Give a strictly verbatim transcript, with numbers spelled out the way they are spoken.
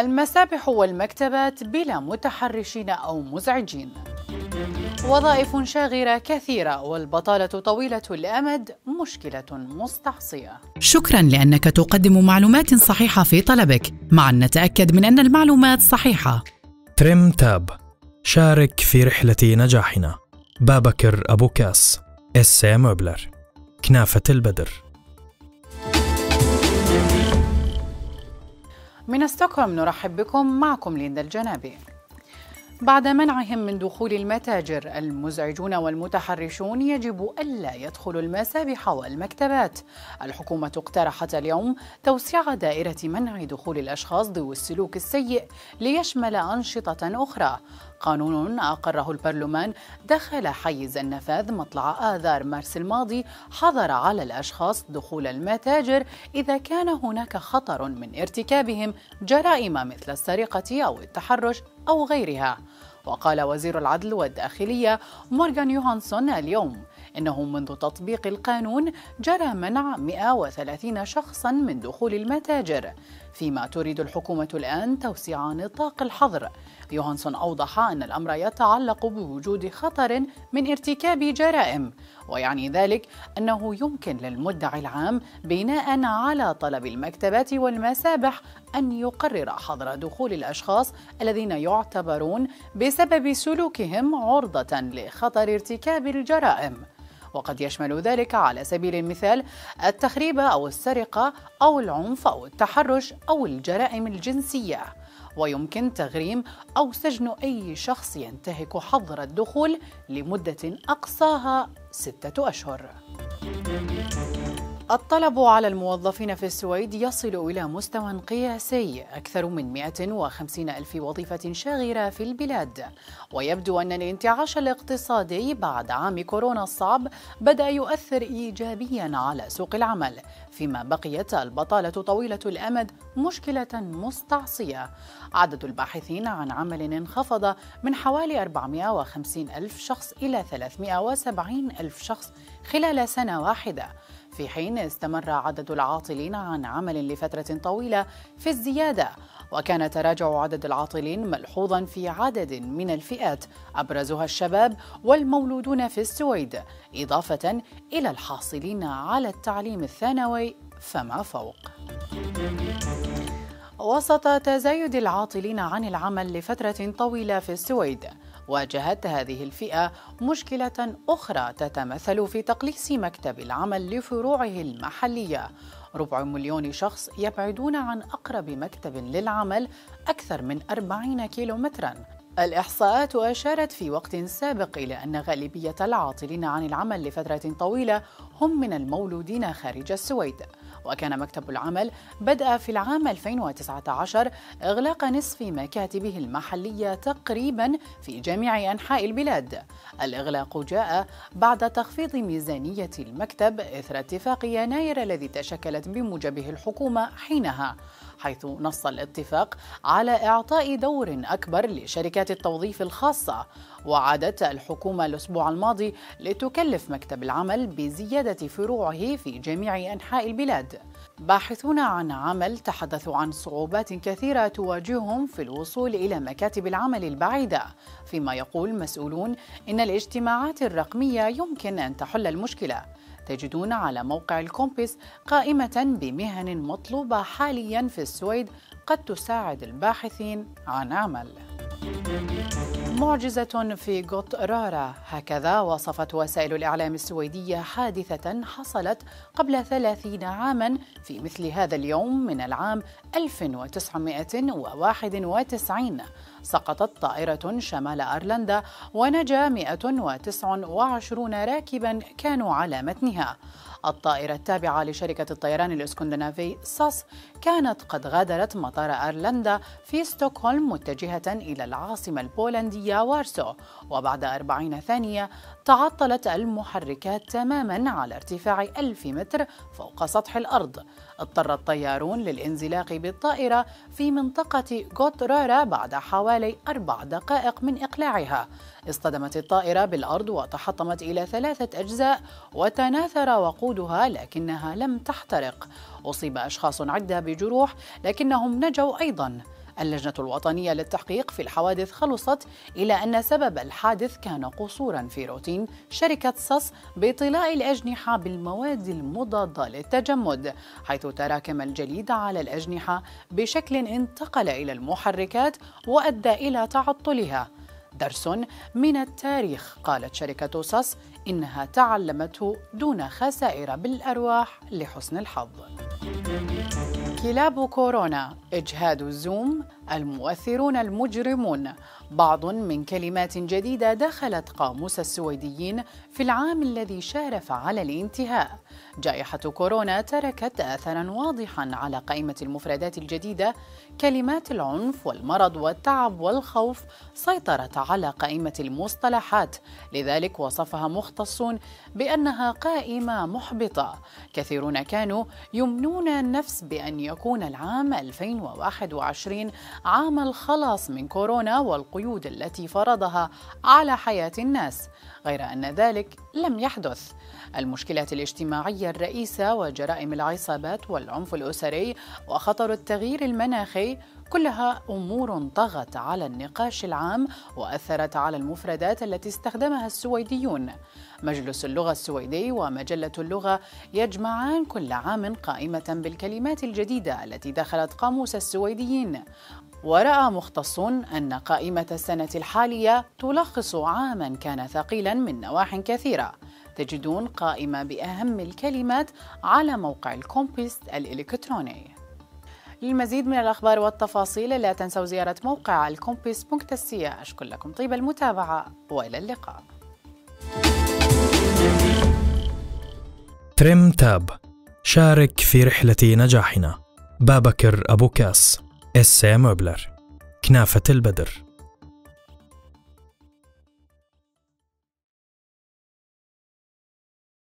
المسابح والمكتبات بلا متحرشين أو مزعجين. وظائف شاغرة كثيرة والبطالة طويلة الأمد مشكلة مستعصية. شكراً لأنك تقدم معلومات صحيحة في طلبك، مع أن نتأكد من أن المعلومات صحيحة. تريم تاب، شارك في رحلة نجاحنا. بابكر أبو كاس، إس موبلر، كنافة البدر. من ستوكهولم نرحب بكم، معكم ليندا الجنابي. بعد منعهم من دخول المتاجر، المزعجون والمتحرشون يجب ألا يدخلوا المسابح والمكتبات. الحكومة اقترحت اليوم توسيع دائرة منع دخول الأشخاص ذوي السلوك السيء ليشمل أنشطة أخرى. قانون أقره البرلمان دخل حيز النفاذ مطلع آذار مارس الماضي، حظر على الأشخاص دخول المتاجر إذا كان هناك خطر من ارتكابهم جرائم مثل السرقة أو التحرش أو غيرها. وقال وزير العدل والداخلية مورغان يوهانسون اليوم إنه منذ تطبيق القانون جرى منع مئة وثلاثين شخصاً من دخول المتاجر، فيما تريد الحكومة الآن توسيع نطاق الحظر. يوهانسون أوضح أن الأمر يتعلق بوجود خطر من ارتكاب جرائم، ويعني ذلك أنه يمكن للمدعي العام بناء على طلب المكتبات والمسابح أن يقرر حظر دخول الأشخاص الذين يعتبرون بسبب سلوكهم عرضة لخطر ارتكاب الجرائم، وقد يشمل ذلك على سبيل المثال التخريب أو السرقة أو العنف أو التحرش أو الجرائم الجنسية. ويمكن تغريم أو سجن أي شخص ينتهك حظر الدخول لمدة أقصاها ستة أشهر. الطلب على الموظفين في السويد يصل إلى مستوى قياسي، أكثر من مئة وخمسين ألف وظيفة شاغرة في البلاد. ويبدو أن الانتعاش الاقتصادي بعد عام كورونا الصعب بدأ يؤثر إيجابياً على سوق العمل، فيما بقيت البطالة طويلة الأمد مشكلة مستعصية. عدد الباحثين عن عمل انخفض من حوالي أربعمئة وخمسين ألف شخص إلى ثلاثمئة وسبعين ألف شخص خلال سنة واحدة، في حين استمر عدد العاطلين عن عمل لفترة طويلة في الزيادة. وكان تراجع عدد العاطلين ملحوظاً في عدد من الفئات، أبرزها الشباب والمولودون في السويد، إضافة إلى الحاصلين على التعليم الثانوي فما فوق. وسط تزايد العاطلين عن العمل لفترة طويلة في السويد، واجهت هذه الفئة مشكلة أخرى تتمثل في تقليص مكتب العمل لفروعه المحلية. ربع مليون شخص يبعدون عن أقرب مكتب للعمل أكثر من أربعين كيلومتراً. الإحصاءات أشارت في وقت سابق إلى أن غالبية العاطلين عن العمل لفترة طويلة هم من المولودين خارج السويد. وكان مكتب العمل بدأ في العام ألفين وتسعة عشر إغلاق نصف مكاتبه المحلية تقريباً في جميع أنحاء البلاد. الإغلاق جاء بعد تخفيض ميزانية المكتب إثر اتفاق يناير الذي تشكلت بموجبه الحكومة حينها، حيث نص الاتفاق على إعطاء دور أكبر لشركات التوظيف الخاصة. وعادت الحكومة الأسبوع الماضي لتكلف مكتب العمل بزيادة فروعه في جميع أنحاء البلاد. باحثون عن عمل تحدثوا عن صعوبات كثيرة تواجههم في الوصول إلى مكاتب العمل البعيدة، فيما يقول مسؤولون إن الاجتماعات الرقمية يمكن أن تحل المشكلة. تجدون على موقع الكومبيست قائمة بمهن مطلوبة حالياً في السويد قد تساعد الباحثين عن عمل. معجزة في غوترارا، هكذا وصفت وسائل الإعلام السويدية حادثة حصلت قبل ثلاثين عاماً في مثل هذا اليوم من العام ألف وتسعمئة وواحد وتسعين. سقطت طائرة شمال أيرلندا ونجا مئة وتسعة وعشرين راكباً كانوا على متنها. الطائرة التابعة لشركة الطيران الاسكندنافي ساس كانت قد غادرت مطار أيرلندا في ستوكهولم متجهة إلى العاصمة البولندية وارسو، وبعد أربعين ثانية تعطلت المحركات تماماً على ارتفاع ألف متر فوق سطح الأرض. اضطر الطيارون للانزلاق بالطائرة في منطقة غوترارا بعد حوالي أربع دقائق من إقلاعها. اصطدمت الطائرة بالأرض وتحطمت إلى ثلاثة أجزاء وتناثر وقودها، لكنها لم تحترق. أصيب أشخاص عدة بجروح لكنهم نجوا أيضاً. اللجنة الوطنية للتحقيق في الحوادث خلصت إلى أن سبب الحادث كان قصورا في روتين شركة صص بطلاء الأجنحة بالمواد المضادة للتجمد، حيث تراكم الجليد على الأجنحة بشكل انتقل إلى المحركات وأدى إلى تعطلها. درس من التاريخ، قالت شركة صص إنها تعلمته دون خسائر بالأرواح لحسن الحظ. كلاب كورونا، إجهاد الزوم، المؤثرون المجرمون، بعض من كلمات جديدة دخلت قاموس السويديين في العام الذي شارف على الانتهاء. جائحة كورونا تركت آثراً واضحاً على قائمة المفردات الجديدة. كلمات العنف والمرض والتعب والخوف سيطرت على قائمة المصطلحات، لذلك وصفها مختصون بأنها قائمة محبطة. كثيرون كانوا يمنون النفس بأن يكون العام ألفين وواحد وعشرين عام الخلاص من كورونا والقيود التي فرضها على حياة الناس، غير أن ذلك لم يحدث. المشكلات الاجتماعية الرئيسة وجرائم العصابات والعنف الأسري وخطر التغيير المناخي كلها أمور طغت على النقاش العام وأثرت على المفردات التي استخدمها السويديون. مجلس اللغة السويدي ومجلة اللغة يجمعان كل عام قائمة بالكلمات الجديدة التي دخلت قاموس السويديين، ورأى مختص أن قائمة السنة الحالية تلخص عاماً كان ثقيلاً من نواحٍ كثيرة. تجدون قائمة بأهم الكلمات على موقع الكومبيست الإلكتروني. للمزيد من الأخبار والتفاصيل لا تنسوا زيارة موقع الكومبيست نقطة سي. أشكر لكم طيب المتابعة وإلى اللقاء. تريم تاب، شارك في رحلة نجاحنا. بابكر أبو كاس، إس موبلر، كنافة البدر.